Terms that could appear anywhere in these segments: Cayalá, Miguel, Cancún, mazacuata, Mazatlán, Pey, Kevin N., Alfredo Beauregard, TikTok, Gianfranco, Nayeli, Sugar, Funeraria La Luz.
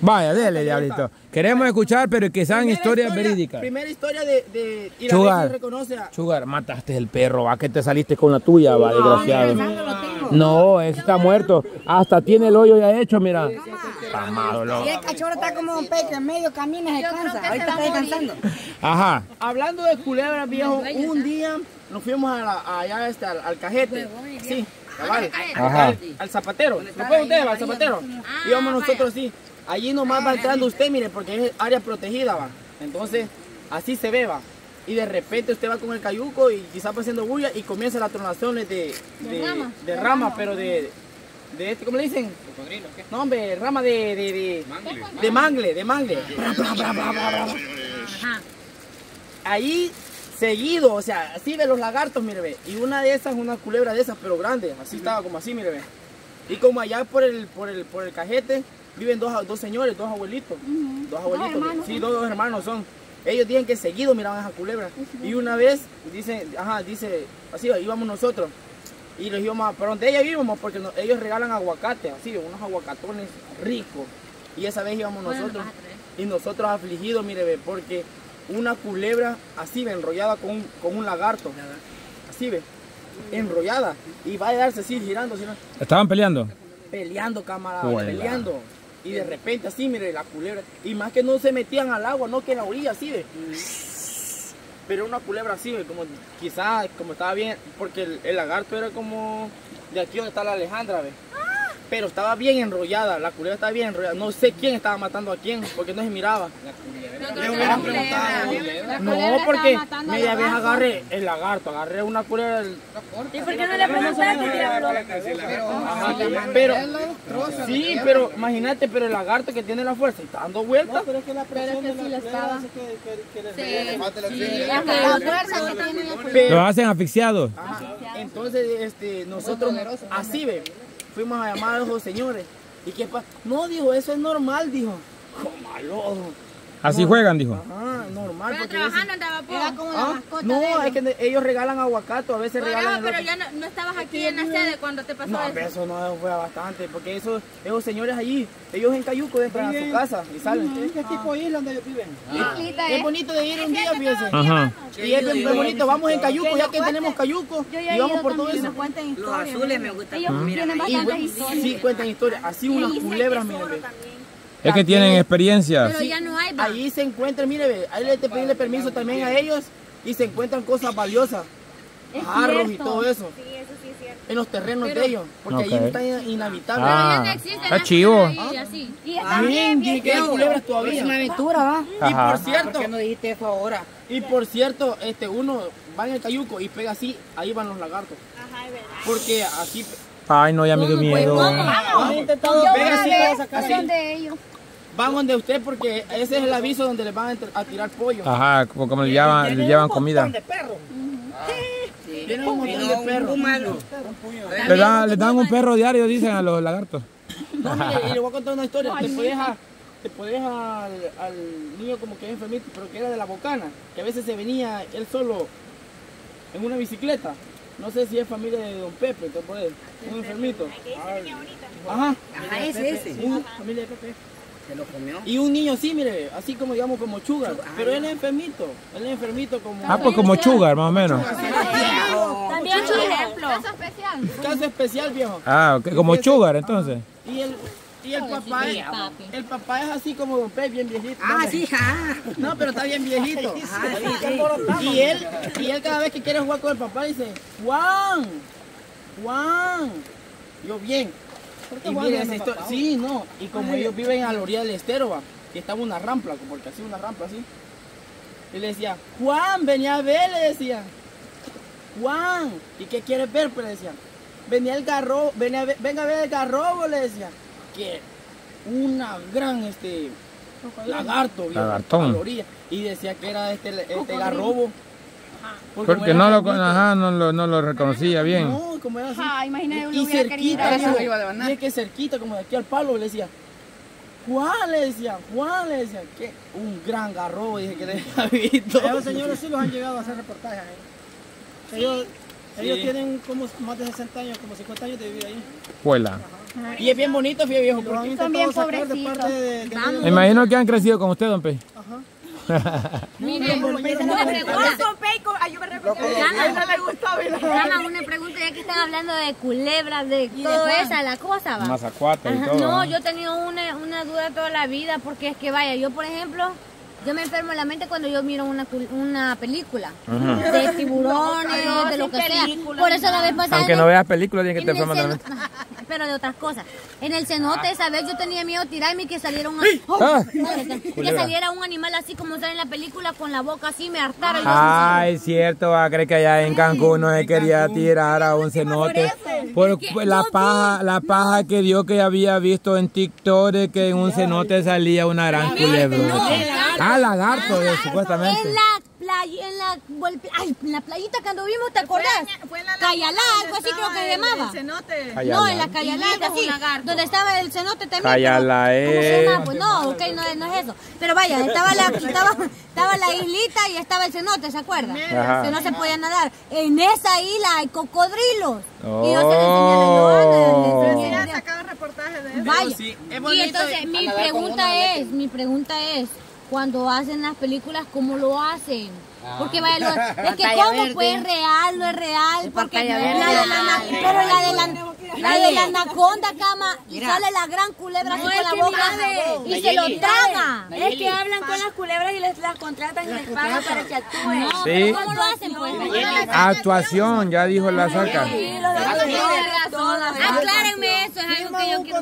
Vaya, déjale, diablito. Queremos escuchar, pero que sean historias verídicas. Primera historia de Sugar, reconoce a... Sugar, mataste el perro, va, que te saliste con la tuya, va, desgraciado. No, ese está muerto. Hasta tiene el hoyo ya hecho, mira. Amado, loco. Y el cachorro está como un peque, en medio camina, se cansa. Ahorita está descansando. Ajá. Hablando de culebras, viejo, un día nos fuimos a allá al cajete. Sí, cabal. Al zapatero. ¿Lo fue usted, al zapatero? Íbamos nosotros así. Allí nomás va entrando usted, mire, porque es área protegida, va. Entonces, así se ve, va. Y de repente usted va con el cayuco y quizás va haciendo bulla y comienza las tronaciones de rama, pero de este, ¿cómo le dicen? ¿Cocodrilo? ¿Qué? No, hombre, rama de mangle. Ahí, seguido, o sea, así ve los lagartos, mire, ve. Y una de esas, una culebra de esas, pero grande, así estaba, como así, mire, ve. Y como allá por el cajete, viven dos señores, dos abuelitos. Dos hermanos. Sí, dos hermanos son. Ellos dicen que seguido miraban esas culebras. Y una vez, dice, así íbamos nosotros. Y los íbamos para donde ellos íbamos, porque ellos regalan aguacate, así, unos aguacatones ricos. Y esa vez íbamos nosotros. Y nosotros afligidos, mire, ve, porque una culebra así, ve, enrollada con un lagarto. Así, ve, enrollada. Y va a darse así, girando. Así, ¿no? ¿Estaban peleando? Peleando, camarada, bueno, peleando. Y de repente así, mire, la culebra. Y más que no se metían al agua, no, que la orilla así, ve. Pero una culebra así, ve, como quizás, como estaba bien, porque el lagarto era como de aquí donde está la Alejandra, ve. Pero estaba bien enrollada, la culebra estaba bien enrollada. No sé quién estaba matando a quién, porque no se miraba. Le hubieran preguntado. No, porque media vez agarré el lagarto, agarré una culebra. ¿Y por qué no le preguntaste, diablo? Sí, pero imagínate, pero el lagarto que tiene la fuerza y está dando vueltas. Pero es que la presión de la culebra lo hacen asfixiados. Entonces, nosotros así, ve. Fuimos a llamar a los señores. ¿Y qué pasa? No, dijo, eso es normal, dijo. Malo. Así no, juegan, dijo. Ajá, normal. Pero trabajando andaba por. Era como la mascota. No, de ellos. Es que ellos regalan aguacate, a veces bueno, regalan. Pero ya no estabas aquí en la sede cuando te pasó eso. No, eso no fue bastante, porque esos señores allí, ellos en Cayuco entran a su casa y salen. Es que tipo isla donde ellos viven. Es bonito de ir un día, fíjense. Ajá. Y es muy bonito, vamos en Cayuco, ya que tenemos Cayuco, y vamos por todo eso. Los azules me gustan. Ellos tienen bastantes historias. Sí, cuentan historias. Así unas culebras, miren. Es que tienen experiencia. Pero ya no hay, ahí se encuentran, mire, ve, ahí le pedí permiso también a ellos y se encuentran cosas valiosas. Arros y todo eso. Sí, eso sí es cierto. En los terrenos de ellos, porque ahí están inhabitables. Pero ya no existen. Está chivo. Y está bien, bien, que hay culebras todavía. Es una aventura, va. Y por cierto, ¿por qué no dijiste eso ahora? Y por cierto, uno va en el cayuco y pega así, ahí van los lagartos. Ajá, es verdad. Porque así. Ay, no, ya me dio miedo. Van donde usted, porque ese es el aviso donde les van a tirar pollo. Ajá, como le llevan comida. Un montón de perros. Sí, tienen un montón de perros. Les dan un perro diario, dicen a los lagartos. No, mire, y le voy a contar una historia. Te podías al niño como que es enfermito, pero que era de la Bocana, que a veces se venía él solo en una bicicleta. No sé si es familia de Don Pepe, entonces por él, un enfermito. Ajá. Ajá, ese. Familia de Pepe. Se lo comió. Y un niño así, mire, así como digamos como Sugar, pero él es enfermito. Él es enfermito como... Ah, pues como Sugar, más o menos. También es un ejemplo. Caso especial. Caso especial, viejo. Ah, como Sugar, entonces. Y el papá es así como Don Pey, bien viejito. Ah, sí, ja. No, pero está bien viejito. Y él cada vez que quiere jugar con el papá dice, Juan. Yo bien. ¿Por qué Juan? Sí, no. Y como ellos viven a la orilla del estero, va, que estaba una rampa, porque así una rampa así. Y le decía, Juan, venía a ver, le decía. Juan, ¿y qué quieres ver? Pues le decía, venga a ver el garrobo, le decía. Una gran lagartón a la orilla, y decía que era garrobo, porque no lo reconocía bien, no, como era así. Y cerquita, y es que cerquita como de aquí al palo, le decía Juan, le decía que un gran garrobo, dije que le había visto. Esos señores sí los han llegado a hacer reportajes, ellos tienen como más de 60 años, como 50 años de vivir ahí. Y es bien bonito, fíjate viejo. Porque son bien pobrecitos. Me imagino que han crecido con usted, don Pey. Miren, una pregunta. Dama, una pregunta, ya que están hablando de culebras, de toda esa la cosa, va. Mazacuata y todo. No, yo he tenido una duda toda la vida, porque es que vaya, yo por ejemplo, yo me enfermo la mente cuando yo miro una película de tiburones, no, de lo que sea. Por eso la vez pasada. Aunque no veas películas, tienes que te enfermas la mente. Pero de otras cosas. En el cenote esa vez yo tenía miedo de tirarme y que saliera un animal así como sale en la película con la boca así, me hartara. Ay, es cierto, va a creer que allá en Cancún no se quería tirar a un cenote. Por la paja que dio, que había visto en TikTok de que en un cenote salía una gran culebra. Ah, lagarto, supuestamente. En la playita cuando vimos, ¿te acordás? Cayalá, algo así creo que llamaba. No, en la Cayalá, así, donde estaba el cenote también. Cayalá, pues no, ok, no es eso. Pero vaya, estaba la islita y estaba el cenote, ¿se acuerdan? Que no se podía nadar. En esa isla hay cocodrilos. Y yo se los tenía sacado reportajes de eso. Vaya, y entonces mi pregunta es, cuando hacen las películas, ¿cómo lo hacen? Porque vaya, es que como pues es real, no es real, porque la de la anaconda, cama, y sale la gran culebra así con la boca y se lo traga. Es que hablan con las culebras y las contratan y les pagan para que actúen. No, pero ¿cómo lo hacen pues? Actuación, ya dijo la saca. Aclárenme eso, es algo que yo quiero.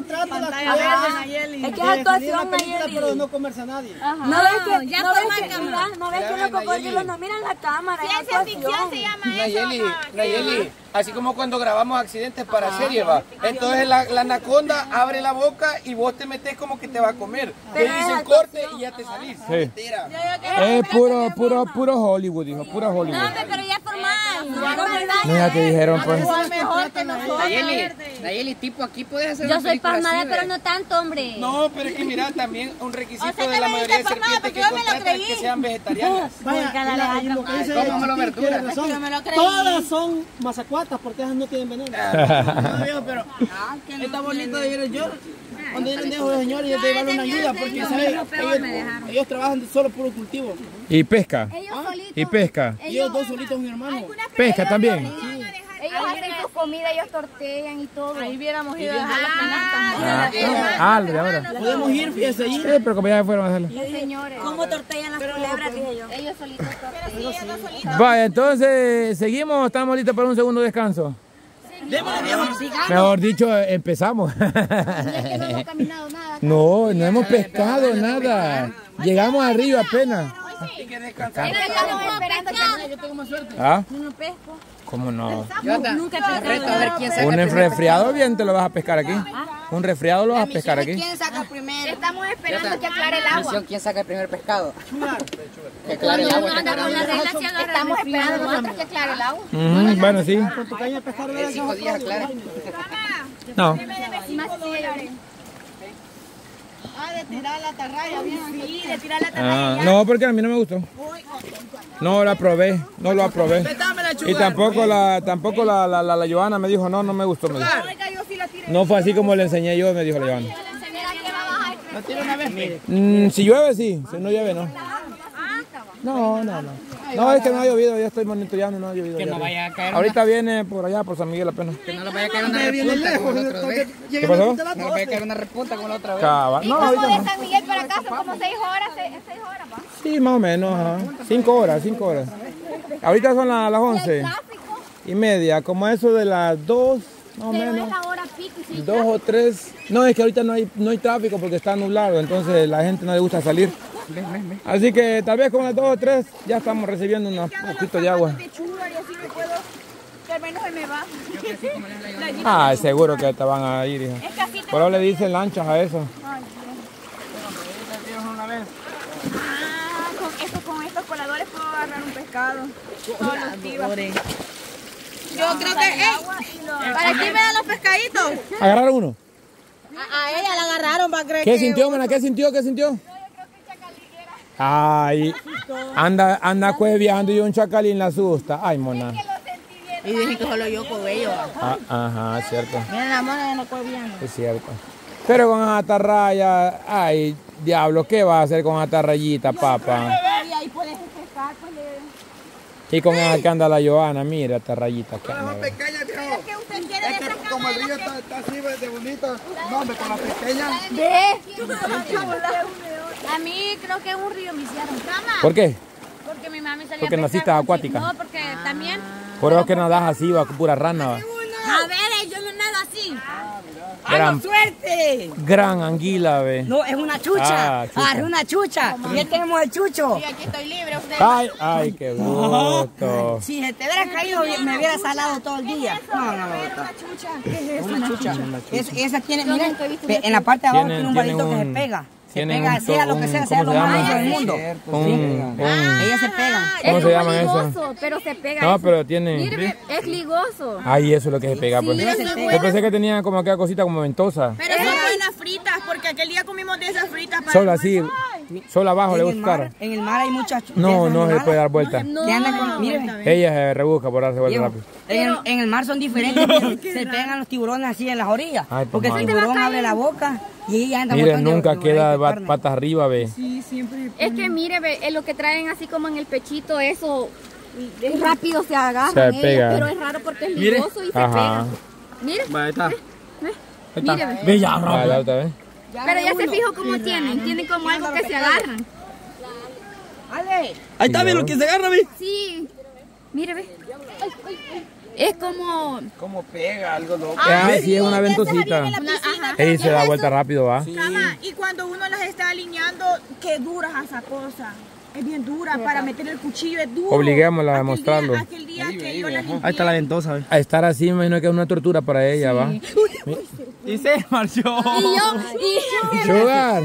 Es que es actuación, Nayeli. Pero no comerse a nadie. No ves que los cocodrilos no miran la cámara. Ciencia ficción se llama eso. Nayeli, así como cuando grabamos accidentes para series, va. Entonces la anaconda abre la boca y vos te metes como que te va a comer. Te dicen corte y ya te salís. Es puro Hollywood, hijo, puro Hollywood. No, pero ya formal. Ya te dijeron pues. Nayeli, tipo aquí puedes hacer. Yo soy pasmada, pero no tanto, hombre. No, pero es que mira, también un requisito, o sea, de la mayoría de serpientes que contratan es que sean vegetarianas. Vaya, y lo que dice es que todas son mazacuatas porque esas no tienen veneno. No, viejo, pero está bonito de ver. Yo cuando yo les dejo de señores, yo te llevan una ayuda porque ellos trabajan solo por el cultivo. ¿Y pesca? ¿Y pesca? Ellos dos solitos, mi hermano. ¿Pesca también? Ellos hacen su comida, ellos tortean y todo. Ahí hubiéramos ido a dejar las canastas. Ahora. Podemos ir, fíjense allí. Sí, pero como ya fueron a hacerlo. ¿Cómo tortean las culebras? Dije yo. Ellos solitos tortean. Vaya, entonces, ¿seguimos? ¿Estamos listos para un segundo descanso? Mejor dicho, empezamos. No hemos caminado nada. No, no hemos pescado nada. Llegamos arriba apenas. Hay que descansar. Yo tengo más suerte. Yo no pesco. ¿Cómo no? Nunca he pescado. Un resfriado bien te lo vas a pescar aquí. Un resfriado lo vas a pescar aquí. ¿Quién saca primero? Estamos esperando que aclare el agua. ¿Quién saca el primer pescado? Que aclare el agua. Estamos esperando nosotros que aclare el agua. Bueno, sí. Con tu caña de pescar, ¿verdad? 5 días aclare. No. Ah, de tirar la atarraya, sí, de tirar la atarraya. No, porque a mí no me gustó. No la probé, no lo aprobé. Y tampoco la Johanna me dijo, no me gustó. Me dijo. No fue así como le enseñé yo, me dijo la Johanna. ¿La tiro una vez? Si llueve, sí. Si no llueve, no. No. No, es que no ha llovido, ya estoy monitoreando, no ha llovido. Que no vaya a caer. Ahorita viene por allá, por San Miguel apenas. Que no le vaya a caer una repunta como la otra vez. ¿Qué pasó? No le vaya a caer una repunta como la otra vez. ¿Y no, como de San Miguel para acá son como 6 horas, 6 horas, ¿va? Sí, más o menos, ajá. 5 horas. Ahorita son las 11:30. Como eso de las 2, más o menos. 2 o 3. No, es que ahorita no hay tráfico porque está nublado, entonces la gente no le gusta salir. Así que tal vez con las 2 o 3 ya estamos recibiendo unos poquitos de agua. Ah, seguro que te van a ir, hija. Por ahora le dicen lanchas a eso. Con estos coladores puedo agarrar un pescado. Yo creo que ¿para quién me dan los pescaditos? ¿Agarraron uno? A ella la agarraron, va a creer. ¿Qué sintió, mana? ¿Qué sintió? Ay, anda cueviando y un chacalín la asusta. Ay, mona. Es que lo sentí bien. Y dicen que solo yo cobello. Ajá, es cierto. Miren la mano de no cobiano. Es cierto. Pero con esa raya, ay, diablo, ¿qué vas a hacer con esa rayita, papá? Y ahí puedes pescar, y con esa que anda la Johanna, mira esta rayita acá. No, pequeña, viejo. Es que como el río está así de bonito, no, hombre, con la pequeña. A mí creo que es un río me hicieron. ¿Por qué? Porque mi mami salía. Porque naciste acuática. No, porque también. Por eso que nadas así, va pura rana. A ver, yo no nado así. ¡Gran suerte! Gran anguila, ve. No, es una chucha. Ah, chucha. Ah, es una chucha. Ya tenemos el chucho. Sí, aquí estoy libre. Usted ay, ay, qué gusto. Si se te hubiera caído, me hubiera salado todo el día. Es no, no, no. Una chucha. ¿Qué es eso? Una chucha. Esa tiene, miren, en la parte de abajo tiene un palito que se pega. Se pega, sea lo que sea, sea lo más del mundo. Ellas se pegan. ¿Cómo se llama eso? Pero se pega. No, pero tiene. Es ligoso. Ahí eso es lo que se pega. Yo pensé que tenía como aquella cosita como ventosa. Pero son buenas fritas, porque aquel día comimos de esas fritas. Solo así, solo abajo le buscaron. En el mar hay muchas. No, no se puede dar vuelta. Ella se rebusca por darse vuelta rápido. En el mar son diferentes, se pegan los tiburones así en las orillas. Porque el tiburón abre la boca. Y anda mire, nunca queda patas arriba, ve. Sí, siempre. Es que mire, ve, lo que traen así como en el pechito, eso rápido se agarra. Se pega. Pero es raro porque es ligoso y ajá. Se pega. Mire. Ahí está. Mire, ve. Ve ya, rápido. Pero ya se fijó cómo tienen. Tienen como algo que se agarran. Ahí está, ve lo que se agarra, ve. Sí. Mire, ve. Ay, ay, ay. Es como... Como pega algo loco. Ah, sí, es una ventosita. Ella se da vuelta rápido, va. Sí. Cama, y cuando uno las está alineando, qué duras esa cosa. Es bien dura, para meter el cuchillo es duro. Obliguémosla a mostrarlo. Ahí está la ventosa, ¿ves? A estar así, me imagino que es una tortura para ella, sí. Va. Y se marchó. Y yo... Sugar.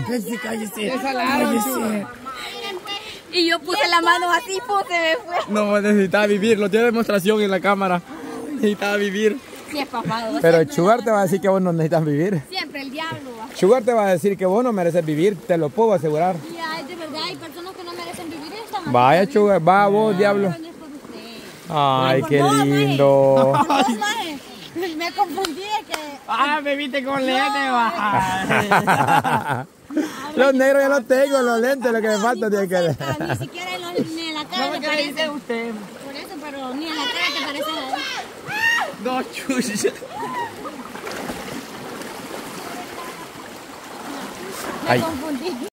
Y yo puse la mano así, pues se me fue. No, necesitaba vivir, lo tiene demostración en la cámara. Necesitaba vivir. Sí, es papado. Pero Sugar te va a decir que vos no necesitas vivir. Siempre, el diablo. Sugar te va a decir que vos no mereces vivir, te lo puedo asegurar. Ya, de verdad, hay personas que no merecen vivir esta manera. Vaya, Sugar, va vos, diablo. Ay, qué lindo. Me confundí, es que... Ah, me viste con lente, va. Los negros ya los tengo, los lentes, lo que me falta tiene que ver. Ni siquiera ni en la cara te parece usted. Por eso, pero ni en la cara te parece nada. No, chucha. Me confundí.